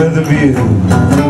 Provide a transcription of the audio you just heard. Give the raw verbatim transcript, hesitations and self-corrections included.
feather beard.